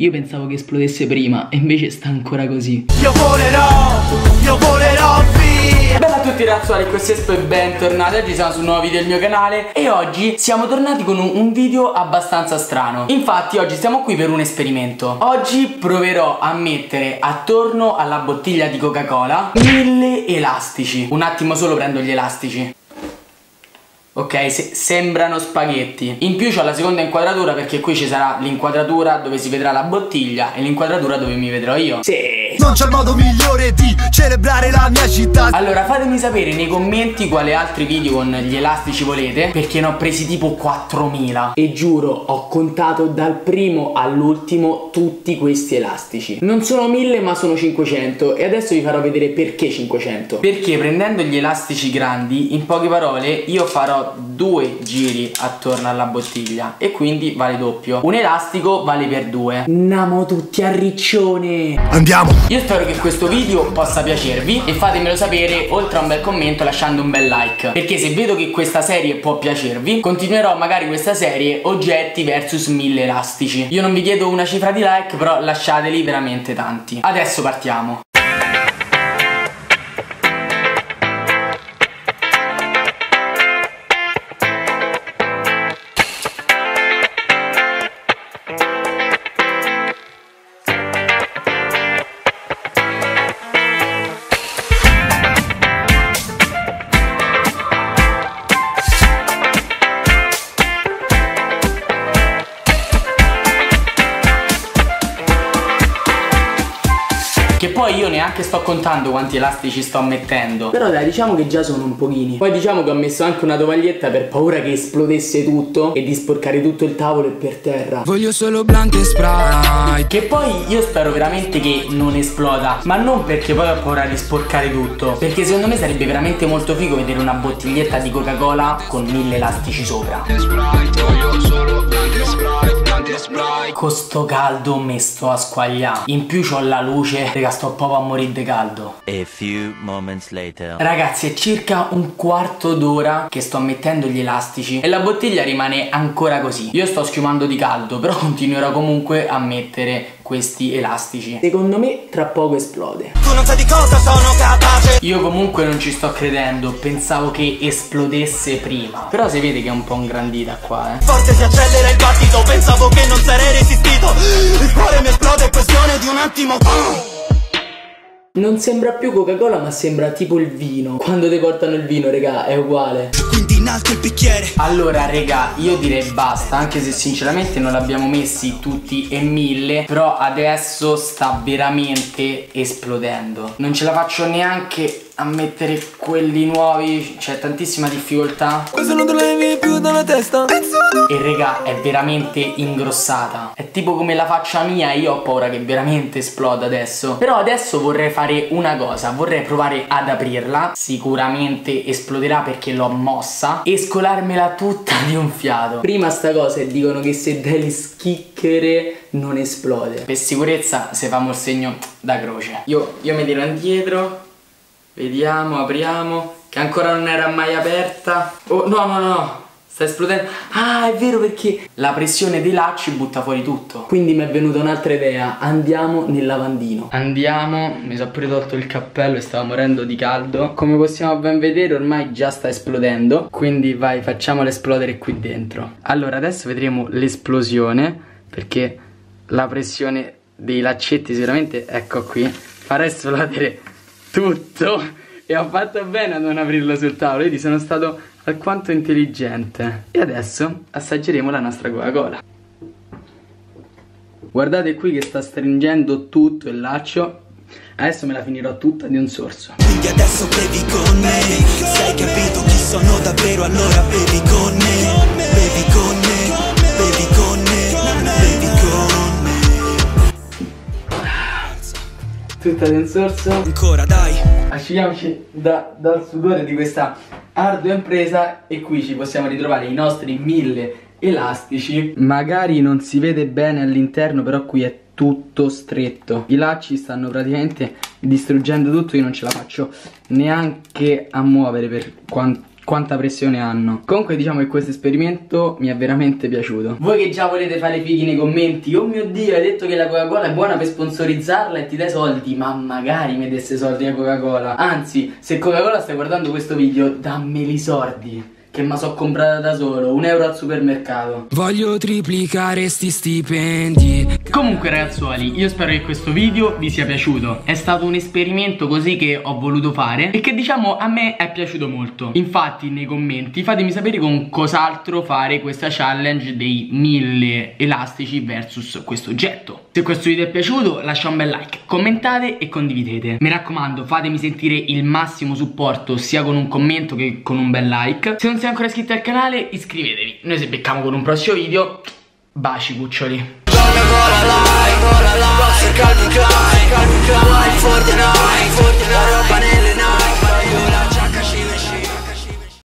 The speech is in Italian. Io pensavo che esplodesse prima e invece sta ancora così. Io volerò via. Bella a tutti ragazzuoli, questo è Sespo e bentornati. Oggi siamo su un nuovo video del mio canale e oggi siamo tornati con un video abbastanza strano. Infatti oggi siamo qui per un esperimento. Oggi proverò a mettere attorno alla bottiglia di Coca-Cola 1000 elastici. Un attimo solo, prendo gli elastici. Ok, sembrano spaghetti. In più c'ho la seconda inquadratura, perché qui ci sarà l'inquadratura dove si vedrà la bottiglia e l'inquadratura dove mi vedrò io. Sì. Non c'è modo migliore di celebrare la mia città. Allora fatemi sapere nei commenti quali altri video con gli elastici volete, perché ne ho presi tipo 4000 e giuro ho contato dal primo all'ultimo tutti questi elastici. Non sono 1000 ma sono 500 e adesso vi farò vedere perché 500. Perché prendendo gli elastici grandi, in poche parole io farò 2 giri attorno alla bottiglia e quindi vale doppio. Un elastico vale per 2. Andiamo tutti a Riccione. Andiamo. Io spero che questo video possa piacervi e fatemelo sapere oltre a un bel commento, lasciando un bel like, perché se vedo che questa serie può piacervi continuerò magari questa serie oggetti versus 1000 elastici. Io non vi chiedo una cifra di like, però lasciateli veramente tanti. Adesso partiamo. Che poi io neanche sto contando quanti elastici sto mettendo, però dai, diciamo che già sono un pochini. Poi diciamo che ho messo anche una tovaglietta per paura che esplodesse tutto e di sporcare tutto il tavolo e per terra. Voglio solo blank e spray. Che poi io spero veramente che non esploda, ma non perché poi ho paura di sporcare tutto, perché secondo me sarebbe veramente molto figo vedere una bottiglietta di Coca-Cola con 1000 elastici sopra. Voglio solo blank e spray. Con sto caldo mi sto a squagliare. In più c'ho la luce. Raga, sto proprio a morire di caldo. A few moments later. Ragazzi, è circa un quarto d'ora che sto mettendo gli elastici e la bottiglia rimane ancora così. Io sto schiumando di caldo, però continuerò comunque a mettere questi elastici. Secondo me tra poco esplode. Tu non sai di cosa sono capace. Io comunque non ci sto credendo. Pensavo che esplodesse prima, però si vede che è un po' ingrandita qua, eh. Forse si accelera il battito. Pensavo che non sarei resistito. Il cuore mi esplode, è questione di un attimo. Non sembra più Coca-Cola, ma sembra tipo il vino. Quando ti portano il vino, regà, è uguale. Quindi in alto il bicchiere. Allora, regà, io direi basta, anche se sinceramente non l'abbiamo messi tutti e 1000, però adesso sta veramente esplodendo. Non ce la faccio neanche a mettere quelli nuovi, c'è tantissima difficoltà. Questo non te lo levi più dalla testa. E regà, è veramente ingrossata. È tipo come la faccia mia, io ho paura che veramente esploda adesso. Però adesso vorrei fare una cosa, vorrei provare ad aprirla. Sicuramente esploderà perché l'ho mossa. E scolarmela tutta di un fiato. Prima sta cosa, e dicono che se dai le schicchere non esplode. Per sicurezza se famo il segno da croce. Io mi tiro indietro. Vediamo, apriamo. Che ancora non era mai aperta. Oh, no, no, no. Sta esplodendo. Ah, è vero, perché la pressione dei lacci butta fuori tutto. Quindi mi è venuta un'altra idea. Andiamo nel lavandino. Andiamo. Mi sono pure tolto il cappello e stavo morendo di caldo. Come possiamo ben vedere ormai già sta esplodendo. Quindi vai, facciamolo esplodere qui dentro. Allora adesso vedremo l'esplosione, perché la pressione dei laccetti sicuramente, ecco qui, farà esplodere tutto. E ho fatto bene a non aprirlo sul tavolo. Vedi, sono stato alquanto intelligente. E adesso assaggeremo la nostra Coca-Cola. Guardate qui che sta stringendo tutto il laccio. Adesso me la finirò tutta di un sorso. Quindi adesso bevi con me. Se hai capito chi sono davvero, allora bevi con me. Bevi con me. Bevi con me. Bevi con me. Tutta di un sorso. Ancora dai. Asciughiamoci dal sudore di questa ardua impresa e qui ci possiamo ritrovare i nostri 1000 elastici. Magari non si vede bene all'interno, però qui è tutto stretto. I lacci stanno praticamente distruggendo tutto, io non ce la faccio neanche a muovere per quanto quanta pressione hanno. Comunque diciamo che questo esperimento mi è veramente piaciuto. Voi che già volete fare fighi nei commenti: oh mio Dio, hai detto che la Coca-Cola è buona per sponsorizzarla e ti dai soldi. Ma magari mi desse soldi a Coca-Cola. Anzi, se Coca-Cola stai guardando questo video, dammeli i soldi, che me so comprata da solo, €1 al supermercato. Voglio triplicare sti stipendi. Comunque ragazzuoli, io spero che questo video vi sia piaciuto. È stato un esperimento così che ho voluto fare e che diciamo a me è piaciuto molto. Infatti nei commenti fatemi sapere con cos'altro fare questa challenge dei 1000 elastici versus questo oggetto. Se questo video è piaciuto lascia un bel like, commentate e condividete. Mi raccomando, fatemi sentire il massimo supporto sia con un commento che con un bel like. Se non siete ancora iscritti al canale iscrivetevi. Noi ci becchiamo con un prossimo video. Baci cuccioli.